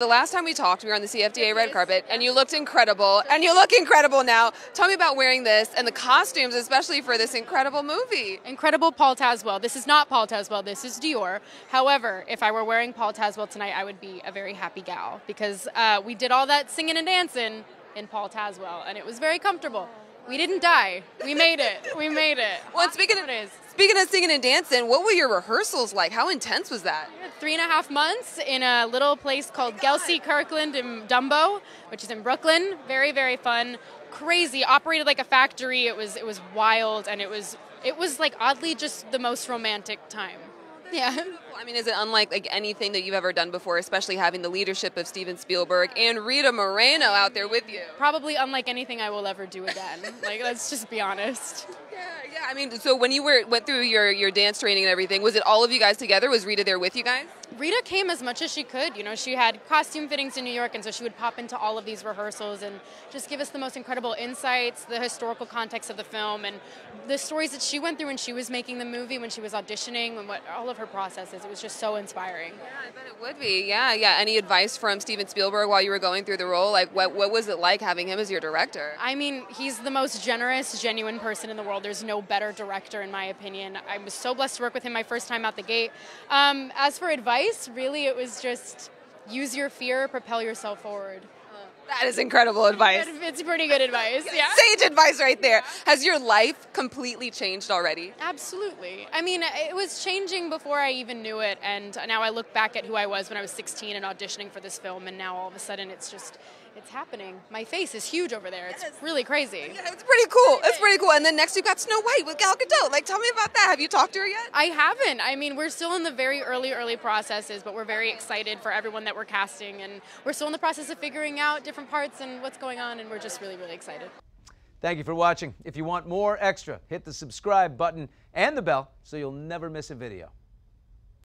The last time we talked, we were on the CFDA red carpet, and you looked incredible, and you look incredible now. Tell me about wearing this and the costumes, especially for this incredible movie. Incredible Paul Tazewell. This is not Paul Tazewell, this is Dior. However, if I were wearing Paul Tazewell tonight, I would be a very happy gal, because we did all that singing and dancing in Paul Tazewell, and it was very comfortable. We didn't die. We made it. We made it. Well, speaking of singing and dancing, what were your rehearsals like? How intense was that? 3.5 months in a little place called Gelsey Kirkland in Dumbo, which is in Brooklyn. Very, very fun. Crazy. Operated like a factory. It was wild, and it was like oddly just the most romantic time. Yeah. I mean, is it unlike anything that you've ever done before, especially having the leadership of Steven Spielberg and Rita Moreno out there with you? Probably unlike anything I will ever do again. Like, let's just be honest. Yeah. I mean, so when you went through your dance training and everything, was it all of you guys together? Was Rita there with you guys? Rita came as much as she could. You know, she had costume fittings in New York, and so she would pop into all of these rehearsals and just give us the most incredible insights, the historical context of the film, and the stories that she went through when she was making the movie, when she was auditioning, and what all of her processes. It was just so inspiring. Yeah, I bet it would be. Yeah. Any advice from Steven Spielberg while you were going through the role? Like, what was it like having him as your director? I mean, he's the most generous, genuine person in the world. There's no better director, in my opinion. I was so blessed to work with him my first time out the gate. As for advice, really, it was just use your fear, propel yourself forward. That is incredible advice. It's pretty good advice. Yeah. Sage advice right there. Has your life completely changed already? Absolutely. I mean, it was changing before I even knew it, and now I look back at who I was when I was 16 and auditioning for this film, and now all of a sudden it's happening. My face is huge over there. It's really crazy. Yeah, it's pretty cool. It's pretty cool. And then next you've got Snow White with Gal Gadot. Like, tell me about that. Have you talked to her yet? I haven't. I mean, we're still in the very early processes, but we're very excited for everyone that we're casting, and we're still in the process of figuring out different parts and what's going on, and we're just really, really excited. Thank you for watching. If you want more Extra, hit the subscribe button and the bell so you'll never miss a video.